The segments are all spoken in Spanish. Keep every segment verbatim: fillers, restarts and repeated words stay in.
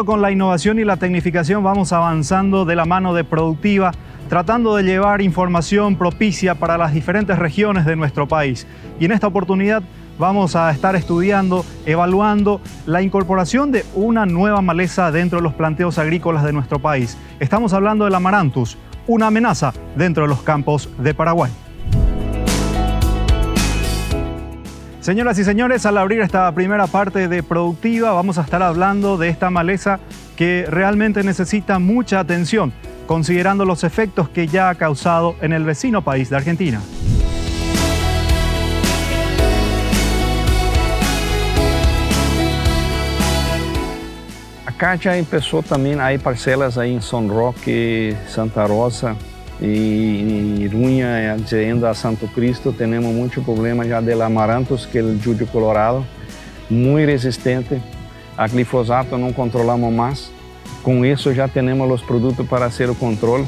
Junto con la innovación y la tecnificación vamos avanzando de la mano de Productiva, tratando de llevar información propicia para las diferentes regiones de nuestro país. Y en esta oportunidad vamos a estar estudiando, evaluando la incorporación de una nueva maleza dentro de los planteos agrícolas de nuestro país. Estamos hablando del Amaranthus, una amenaza dentro de los campos de Paraguay. Señoras y señores, al abrir esta primera parte de Productiva vamos a estar hablando de esta maleza que realmente necesita mucha atención, considerando los efectos que ya ha causado en el vecino país de Argentina. Acá já começou também, há parcelas aí em São Roque, Santa Rosa, e Irunha, indo a Santo Cristo, temos muito problema já de amaranthus, que é o Juju Colorado, muito resistente. A glifosato não controlamos mais. Com isso já temos os produtos para fazer o controle.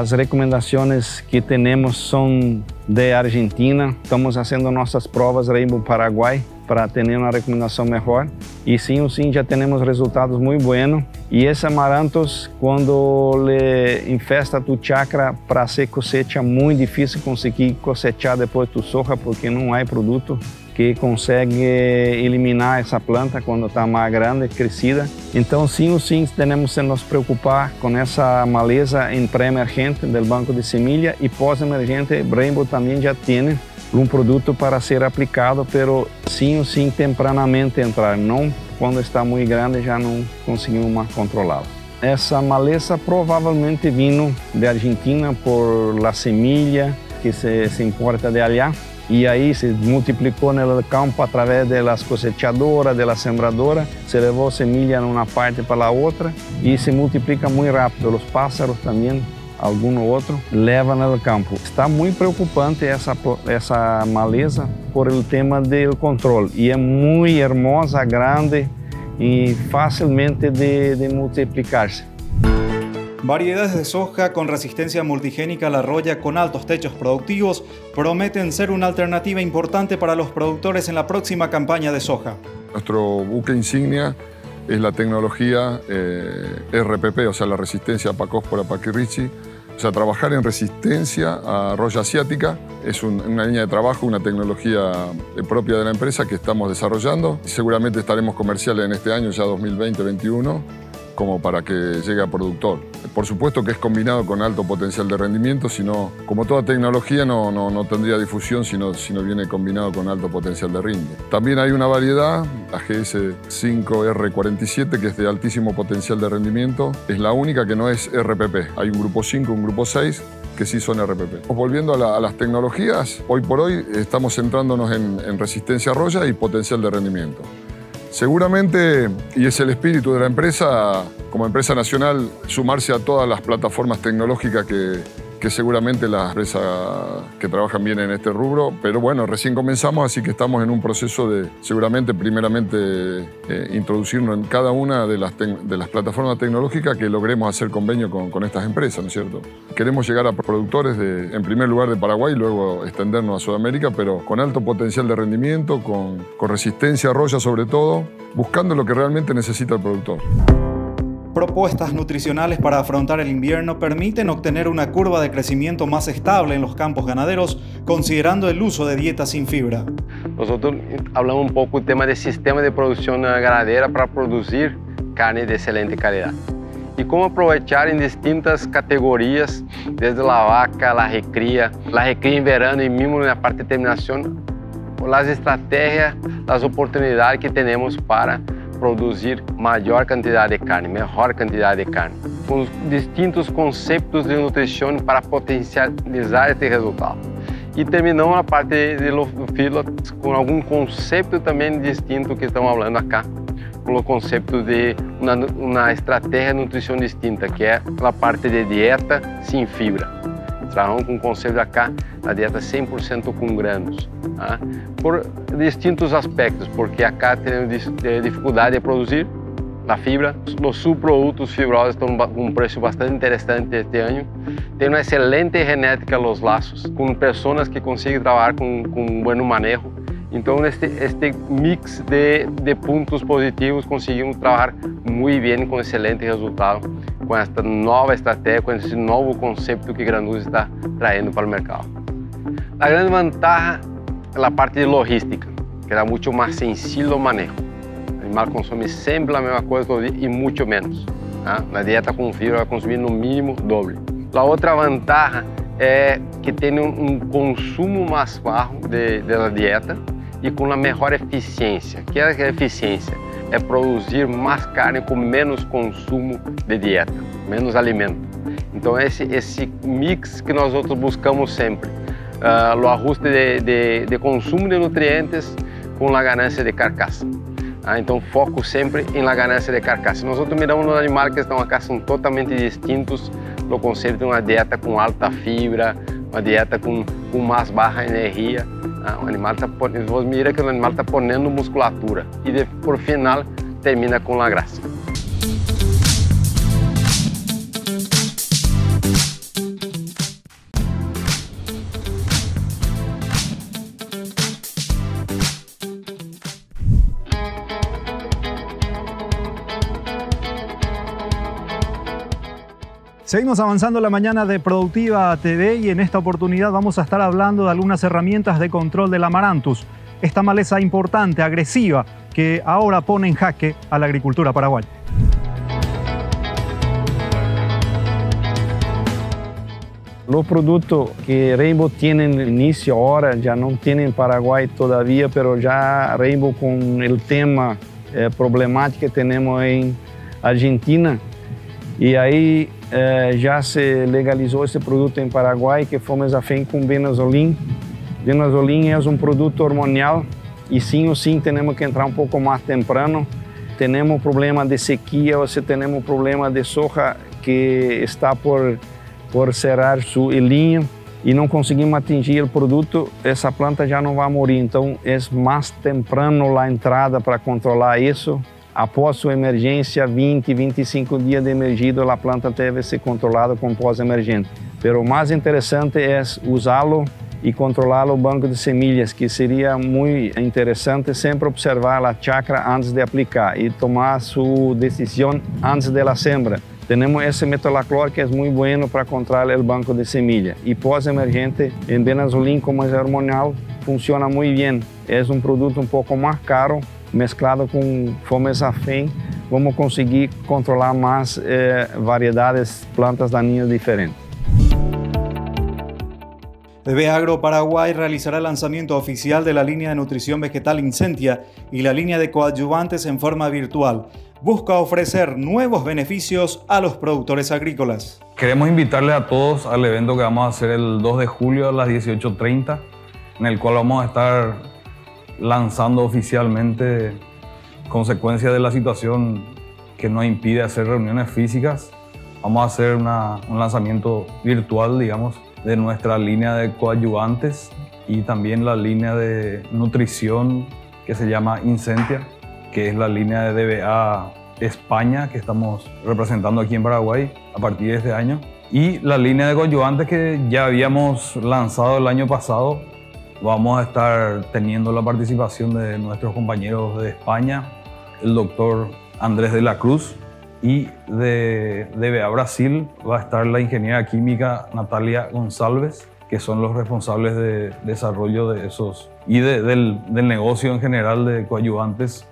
As recomendações que temos são de Argentina. Estamos fazendo nossas provas Rainbow Paraguai para ter uma recomendação melhor. E sim ou sim já temos resultados muito buenos. E esse amaranthus, quando ele infesta tu chacra para ser cosecha, é muito difícil conseguir cosechar depois tu soja, porque não há produto que consegue eliminar essa planta quando está mais grande, crescida. Então, sim ou sim, temos que nos preocupar com essa maleza em pré-emergente do banco de semilha e pós-emergente. Rainbow também já tem um produto para ser aplicado, mas sim ou sim, tempranamente entrar. Não, quando está muito grande, já não conseguimos mais controlá-la. Essa maleza provavelmente vindo da Argentina por la semilha que se, se importa de allá. E aí se multiplicou no campo através das cosechadoras, das sembradoras, se levou semilha numa parte para a outra e se multiplica muito rápido. Os pássaros também, algum outro, levam no campo. Está muito preocupante essa, essa maleza por o tema do controle. E é muito hermosa, grande e facilmente de, de multiplicar-se. Variedades de soja con resistencia multigénica a la roya con altos techos productivos prometen ser una alternativa importante para los productores en la próxima campaña de soja. Nuestro buque insignia es la tecnología eh, R P P, o sea, la resistencia pacospora, pakirichi. O sea, trabajar en resistencia a roya asiática es un, una línea de trabajo, una tecnología propia de la empresa que estamos desarrollando. Seguramente estaremos comerciales en este año, ya dos mil veinte, veintiuno. Como para que llegue a productor. Por supuesto que es combinado con alto potencial de rendimiento, sino, como toda tecnología no, no, no tendría difusión si no sino viene combinado con alto potencial de rinde. También hay una variedad, la G S cinco R cuarenta y siete, que es de altísimo potencial de rendimiento. Es la única que no es R P P. Hay un grupo cinco, un grupo seis, que sí son R P P. Volviendo a, la, a las tecnologías, hoy por hoy estamos centrándonos en, en resistencia a roya y potencial de rendimiento. Seguramente, y es el espíritu de la empresa, como empresa nacional, sumarse a todas las plataformas tecnológicas que, que seguramente las empresas que trabajan bien en este rubro, pero bueno, recién comenzamos, así que estamos en un proceso de seguramente, primeramente, eh, introducirnos en cada una de las, de las plataformas tecnológicas que logremos hacer convenio con, con estas empresas, ¿no es cierto? Queremos llegar a productores, de, en primer lugar, de Paraguay, luego extendernos a Sudamérica, pero con alto potencial de rendimiento, con, con resistencia a roya sobre todo, buscando lo que realmente necesita el productor. Propuestas nutricionales para afrontar el invierno permiten obtener una curva de crecimiento más estable en los campos ganaderos, considerando el uso de dietas sin fibra. Nosotros hablamos un poco del tema del sistema de producción ganadera para producir carne de excelente calidad y cómo aprovechar en distintas categorías, desde la vaca, la recría, la recría en verano y mismo en la parte de terminación, las estrategias, las oportunidades que tenemos para produzir maior quantidade de carne, melhor quantidade de carne, com distintos conceitos de nutrição para potencializar esse resultado. E terminamos a parte do filo com algum conceito também distinto que estamos falando aqui, com o conceito de uma, uma estratégia de nutrição distinta, que é a parte de dieta sem fibra. Trabalhamos com o conceito aqui da dieta cem por cento com grãos. Ah, por distintos aspectos, porque acá temos dificuldade de produzir a fibra. Os subprodutos fibrosos estão com um preço bastante interessante este ano. Tem uma excelente genética nos laços, com pessoas que conseguem trabalhar com, com um bom manejo Então, este, este mix de, de pontos positivos, conseguimos trabalhar muito bem, com excelente resultado, com esta nova estratégia, com esse novo conceito que Granduz está trazendo para o mercado. A grande vantagem é a parte de logística, que era muito mais sencillo o manejo. O animal consome sempre a mesma coisa todo dia e muito menos. Tá? Na dieta com fibra vai consumir no mínimo o doble. A outra vantagem é que tem um consumo mais baixo da dieta e com uma melhor eficiência. O que é a eficiência? É produzir mais carne com menos consumo de dieta, menos alimento. Então esse esse mix que nós outros buscamos sempre, uh, o ajuste de, de, de consumo de nutrientes com a ganância de carcaça. Ah, então foco sempre em la ganância de carcaça. Nós outros miramos nos animais que estão acá, são totalmente distintos do conceito de uma dieta com alta fibra, uma dieta com, com mais baixa energia. Ah, o animal tá, você mira que o animal está ponendo musculatura e de, por final termina com la grasa. Seguimos avanzando la mañana de Productiva T V y en esta oportunidad vamos a estar hablando de algunas herramientas de control del Amaranthus, esta maleza importante, agresiva, que ahora pone en jaque a la agricultura paraguaya. Los productos que Rainbow tiene en el inicio ahora ya no tienen en Paraguay todavía, pero ya Rainbow con el tema eh, problemático que tenemos en Argentina, y ahí Eh, já se legalizou esse produto em Paraguai, que é fomesafén com benazolim. Benazolim é um produto hormonal e sim ou sim temos que entrar um pouco mais temprano. Temos problema de sequia, ou se temos problema de soja que está por por cerrar sua linha e não conseguimos atingir o produto, essa planta já não vai morrer. Então é mais temprano a entrada para controlar isso. Após sua emergência, vinte, vinte e cinco dias de emergido, a planta deve ser controlada com pós-emergente. Mas o mais interessante é usá-lo e controlar o banco de semilhas, que seria muito interessante sempre observar a chacra antes de aplicar e tomar sua decisão antes da sembra. Temos esse metolacloro que é muito bom para controlar o banco de semilha. E pós-emergente, em benazolim, como é hormonal, funciona muito bem. É um produto um pouco mais caro, mesclado com fomesafén, vamos conseguir controlar mais eh, variedades, plantas daninhas diferentes. Bebé Agro Paraguay realizará el lanzamiento oficial de la línea de nutrición vegetal Incentia y la línea de coadyuvantes en forma virtual. Busca ofrecer nuevos beneficios a los productores agrícolas. Queremos invitarles a todos al evento que vamos a hacer el dos de julio a las dieciocho treinta, en el cual vamos a estar lanzando oficialmente consecuencia de la situación que nos impide hacer reuniones físicas. Vamos a hacer una, un lanzamiento virtual, digamos, de nuestra línea de coadyuvantes y también la línea de nutrición que se llama Incentia, que es la línea de D B A España que estamos representando aquí en Paraguay a partir de este año. Y la línea de coadyuvantes que ya habíamos lanzado el año pasado, vamos a estar teniendo la participación de nuestros compañeros de España, el doctor Andrés de la Cruz, y de, de B E A Brasil va a estar la ingeniera química Natalia González, que son los responsables de desarrollo de esos y de, del, del negocio en general de coadyuvantes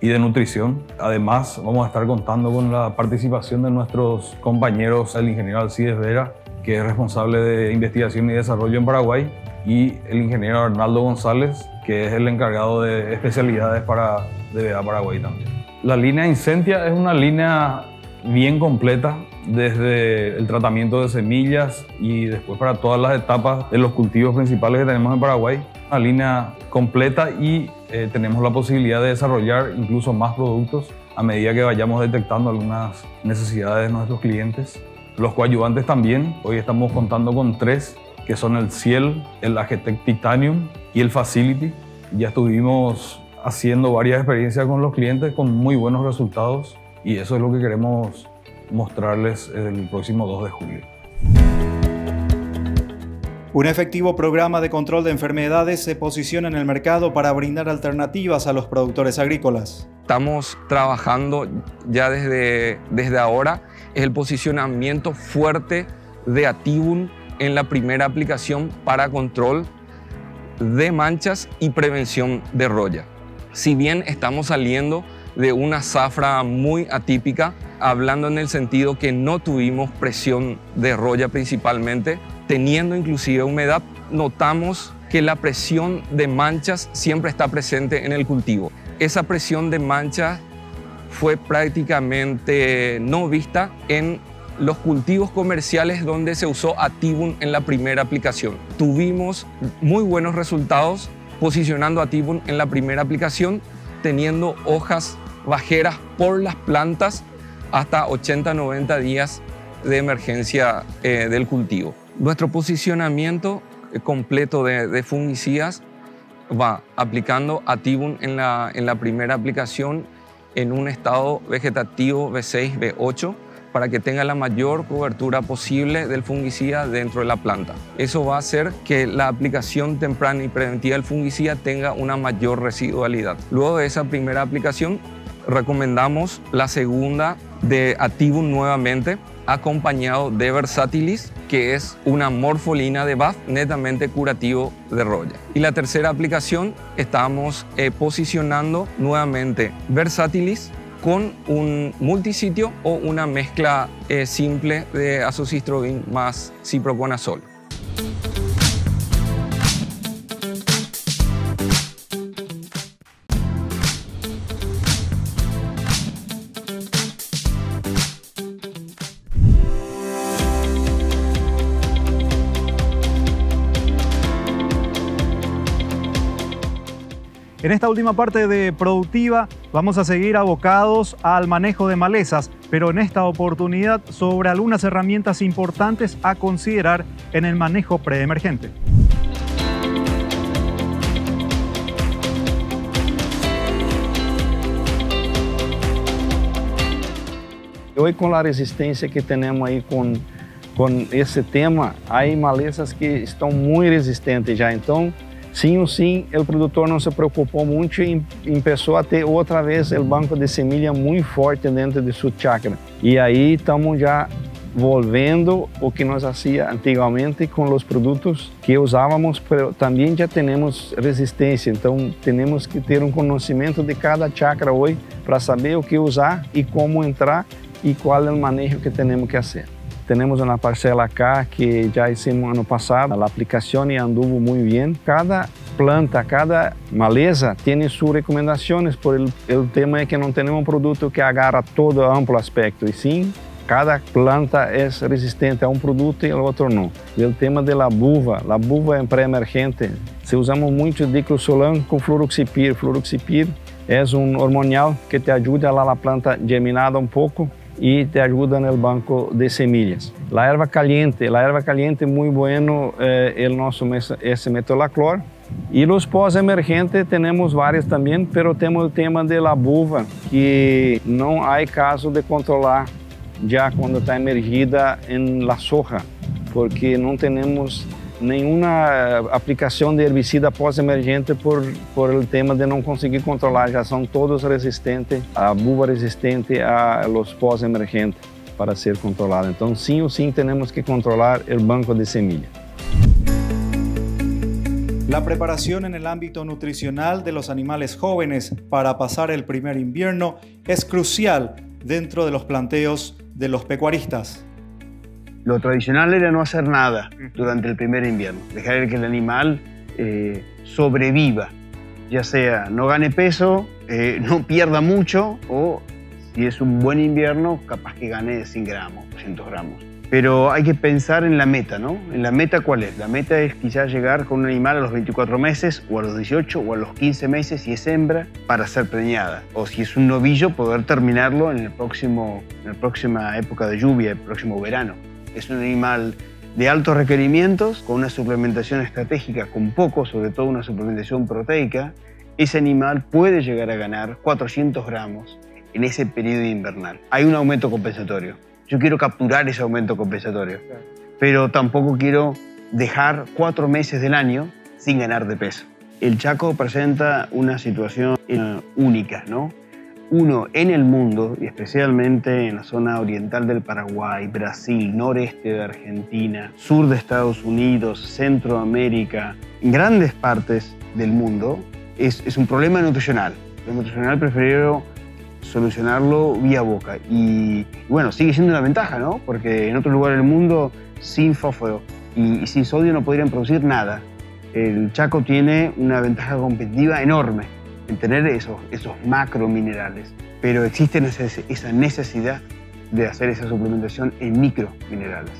y de nutrición. Además, vamos a estar contando con la participación de nuestros compañeros, el ingeniero Alcides Vera, que es responsable de investigación y desarrollo en Paraguay, y el ingeniero Arnaldo González, que es el encargado de especialidades para D B A Paraguay también. La línea Incentia es una línea bien completa, desde el tratamiento de semillas y después para todas las etapas de los cultivos principales que tenemos en Paraguay. Una línea completa y eh, tenemos la posibilidad de desarrollar incluso más productos a medida que vayamos detectando algunas necesidades de nuestros clientes. Los coadyuvantes también, hoy estamos contando con tres, que son el C I E L, el Agitec Titanium y el Facility. Ya estuvimos haciendo varias experiencias con los clientes con muy buenos resultados y eso es lo que queremos mostrarles el próximo dos de julio. Un efectivo programa de control de enfermedades se posiciona en el mercado para brindar alternativas a los productores agrícolas. Estamos trabajando ya desde, desde ahora el posicionamiento fuerte de Atibun en la primera aplicación para control de manchas y prevención de roya. Si bien estamos saliendo de una zafra muy atípica, hablando en el sentido que no tuvimos presión de roya principalmente, teniendo inclusive humedad, notamos que la presión de manchas siempre está presente en el cultivo. Esa presión de manchas fue prácticamente no vista en los cultivos comerciales donde se usó Atibun en la primera aplicación. Tuvimos muy buenos resultados posicionando Atibun en la primera aplicación, teniendo hojas bajeras por las plantas hasta ochenta a noventa días de emergencia eh, del cultivo. Nuestro posicionamiento completo de, de fungicidas va aplicando Atibun en la, en la primera aplicación en un estado vegetativo B seis, B ocho, para que tenga la mayor cobertura posible del fungicida dentro de la planta. Eso va a hacer que la aplicación temprana y preventiva del fungicida tenga una mayor residualidad. Luego de esa primera aplicación, recomendamos la segunda de Atibun nuevamente, acompañado de Versatilis, que es una morfolina de B A F netamente curativo de roya. Y la tercera aplicación, estamos eh, posicionando nuevamente Versatilis con un multisitio o una mezcla eh, simple de azoxistrobin más ciproconazol. En esta última parte de productiva vamos a seguir abocados al manejo de malezas, pero en esta oportunidad sobre algunas herramientas importantes a considerar en el manejo preemergente. Hoy con la resistencia que tenemos ahí con, con ese tema, hay malezas que están muy resistentes ya, entonces sim ou sim, o produtor não se preocupou muito e começou a ter outra vez o banco de semilha muito forte dentro de sua chácara. E aí estamos já voltando o que nós fazia antigamente com os produtos que usávamos, mas também já temos resistência, então temos que ter um conhecimento de cada chácara hoje para saber o que usar e como entrar e qual é o manejo que temos que fazer. Temos uma parcela cá que já hicimos ano passado, a aplicação anduvo muito bem. Cada planta, cada maleza tem suas recomendações, por el, el tema é que não temos um produto que agarra todo o amplo aspecto, e sim, cada planta é resistente a um produto e ao outro não. E o tema da buva, a buva é pré-emergente, se usamos muito diclosolam com fluroxipir. Fluroxipir é um hormonal que te ajuda lá a planta germinada um pouco, e te ajuda no banco de semillas. La erva caliente, la erva caliente muy bueno eh, el nosso esse metolacloro. E os pós-emergentes temos várias também, pero temos o tema de la buva, que não há caso de controlar já quando está emergida em la soja, porque não temos nenhuma aplicação de herbicida pós-emergente por por o tema de não conseguir controlar, já são todos resistentes, a buva resistente a los pós-emergentes para ser controlada. Então, sim ou sim, temos que controlar o banco de semilha. La preparación en el ámbito nutricional de los animales jóvenes para pasar el primer invierno es crucial dentro de los planteos de los pecuaristas. Lo tradicional era no hacer nada durante el primer invierno, dejar que el animal eh, sobreviva, ya sea no gane peso, eh, no pierda mucho o, si es un buen invierno, capaz que gane cien gramos, doscientos gramos. Pero hay que pensar en la meta, ¿no? ¿En la meta cuál es? La meta es quizás llegar con un animal a los veinticuatro meses o a los dieciocho o a los quince meses si es hembra para ser preñada. O si es un novillo, poder terminarlo en, el próximo, en la próxima época de lluvia, el próximo verano. Es un animal de altos requerimientos, con una suplementación estratégica, con poco, sobre todo una suplementación proteica. Ese animal puede llegar a ganar cuatrocientos gramos en ese periodo invernal. Hay un aumento compensatorio. Yo quiero capturar ese aumento compensatorio, pero tampoco quiero dejar cuatro meses del año sin ganar de peso. El Chaco presenta una situación única, ¿no? Uno, en el mundo, y especialmente en la zona oriental del Paraguay, Brasil, noreste de Argentina, sur de Estados Unidos, Centroamérica, en grandes partes del mundo, es, es un problema nutricional. El nutricional prefiero solucionarlo vía boca. Y bueno, sigue siendo una ventaja, ¿no? Porque en otro lugar del mundo, sin fósforo y, y sin sodio no podrían producir nada. El Chaco tiene una ventaja competitiva enorme en tener esos, esos macrominerales, pero existe esa necesidad de hacer esa suplementación en microminerales.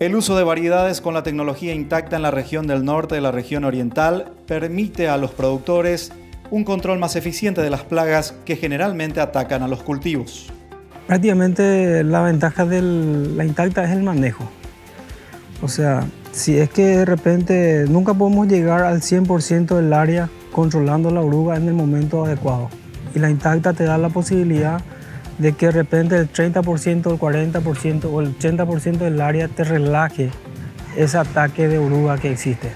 El uso de variedades con la tecnología intacta en la región del norte de la región oriental permite a los productores un control más eficiente de las plagas que generalmente atacan a los cultivos. Prácticamente la ventaja de la intacta es el manejo. O sea, si es que de repente nunca podemos llegar al cien por ciento del área controlando la oruga en el momento adecuado. Y la intacta te da la posibilidad de que de repente el treinta por ciento, el cuarenta por ciento o el ochenta por ciento del área te relaje ese ataque de oruga que existe.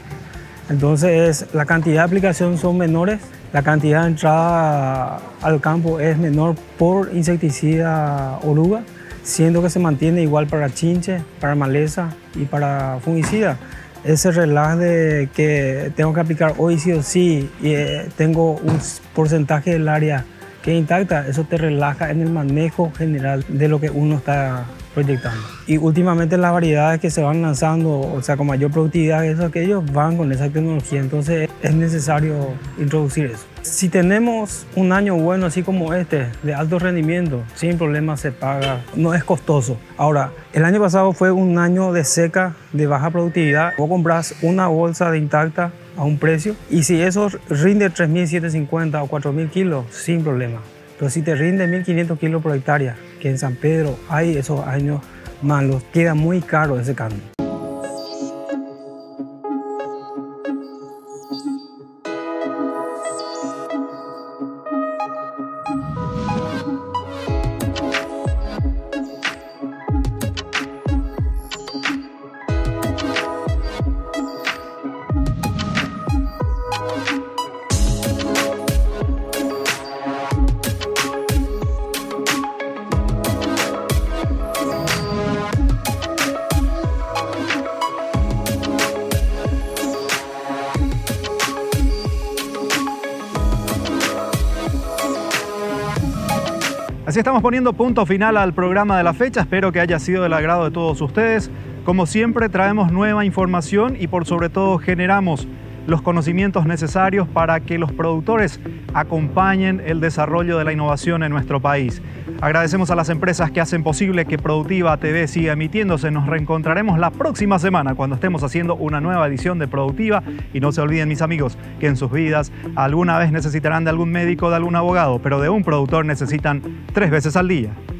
Entonces, la cantidad de aplicación son menores, la cantidad de entrada al campo es menor por insecticida oruga, siendo que se mantiene igual para chinche, para maleza y para fungicida. Ese relaje de que tengo que aplicar hoy sí o sí y tengo un porcentaje del área que es intacta, eso te relaja en el manejo general de lo que uno está proyectando. Y últimamente las variedades que se van lanzando, o sea, con mayor productividad, eso, aquellos van con esa tecnología, entonces es necesario introducir eso. Si tenemos un año bueno así como este, de alto rendimiento, sin problema se paga, no es costoso. Ahora, el año pasado fue un año de seca, de baja productividad. Vos compras una bolsa de intacta a un precio y si eso rinde tres mil setecientos cincuenta o cuatro mil kilos, sin problema. Pero si te rinde mil quinientos kilos por hectárea, que en San Pedro hay esos años malos, queda muy caro ese cambio. Así estamos poniendo punto final al programa de la fecha. Espero que haya sido del agrado de todos ustedes. Como siempre, traemos nueva información y por sobre todo generamos los conocimientos necesarios para que los productores acompañen el desarrollo de la innovación en nuestro país. Agradecemos a las empresas que hacen posible que Productiva T V siga emitiéndose. Nos reencontraremos la próxima semana cuando estemos haciendo una nueva edición de Productiva. Y no se olviden, mis amigos, que en sus vidas alguna vez necesitarán de algún médico, de algún abogado, pero de un productor necesitan tres veces al día.